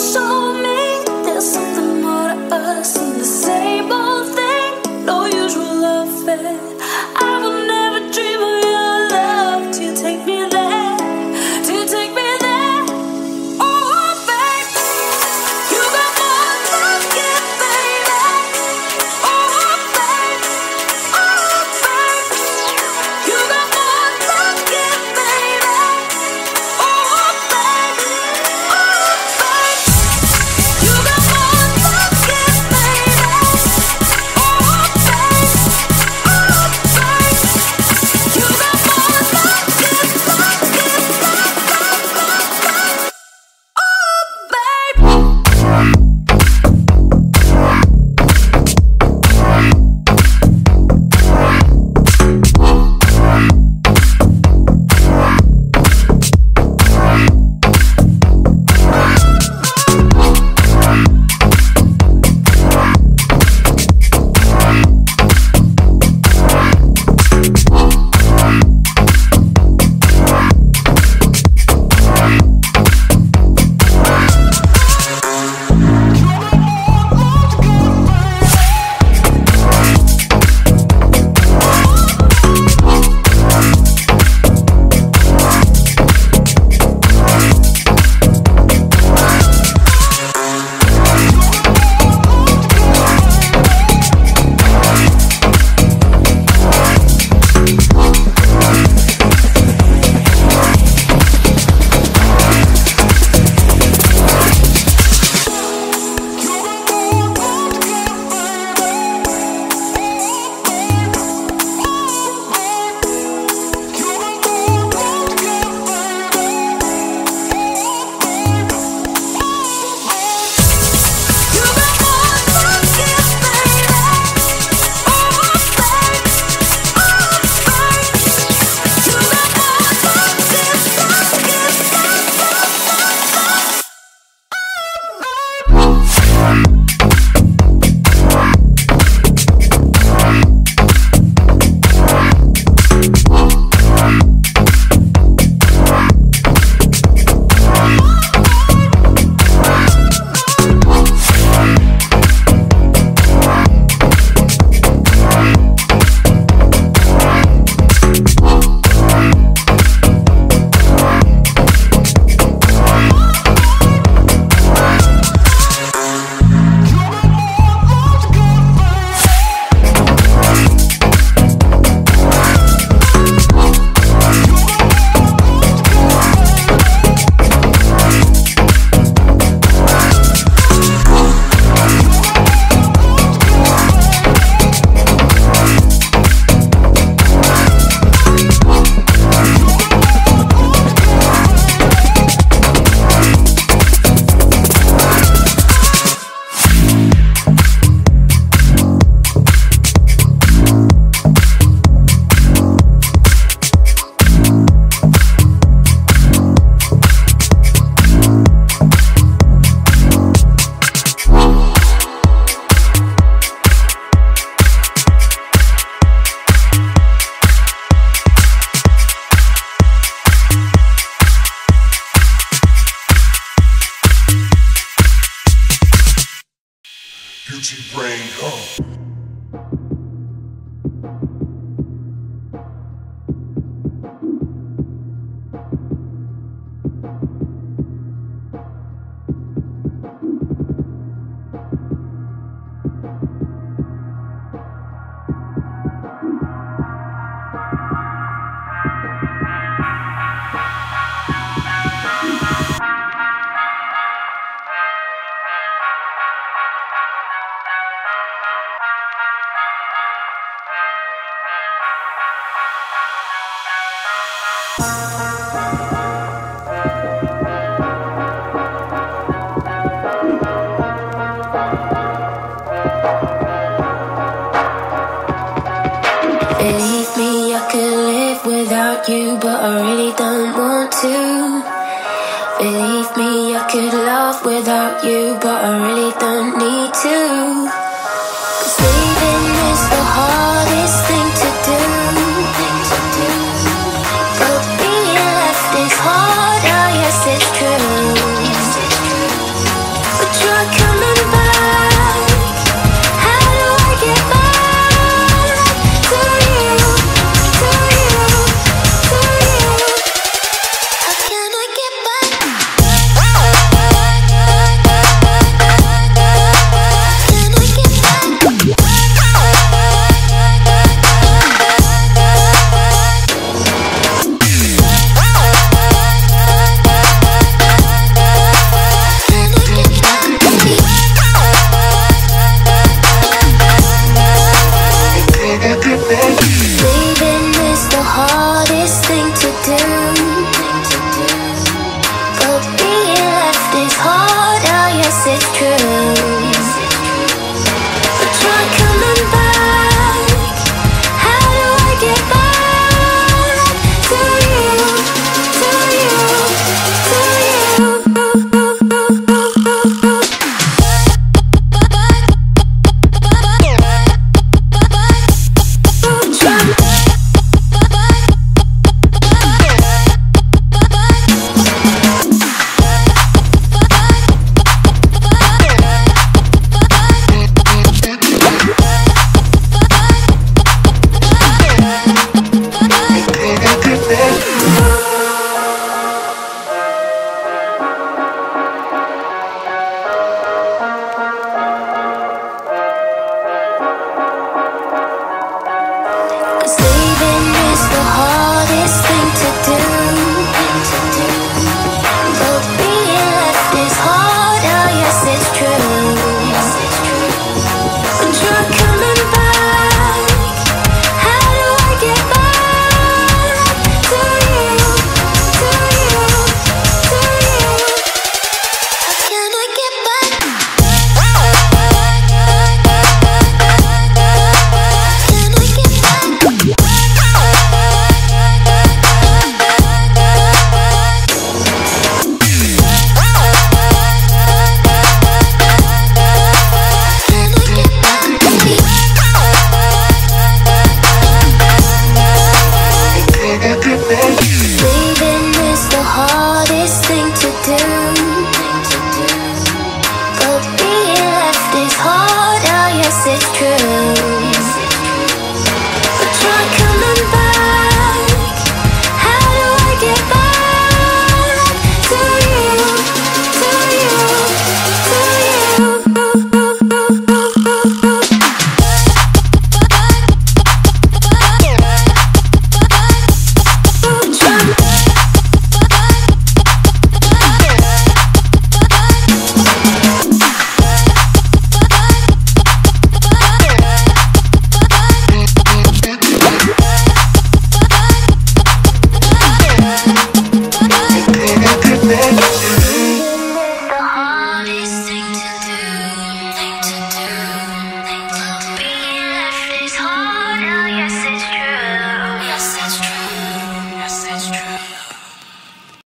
show me there's something more to us than the same old thing. No usual affair. I would never dream of your love. Do you take me there? Do you take me there? Oh, baby, you got nothing to give, baby. Oh, baby, oh, baby, you got nothing to give, baby. Oh, baby. Gucci brain, go. Believe me, I could live without you, but I really don't want to. Believe me, I could love without you, but I really don't need to. 'Cause leaving is the hardest thing to do, but being left is harder, yes it's true. it's true.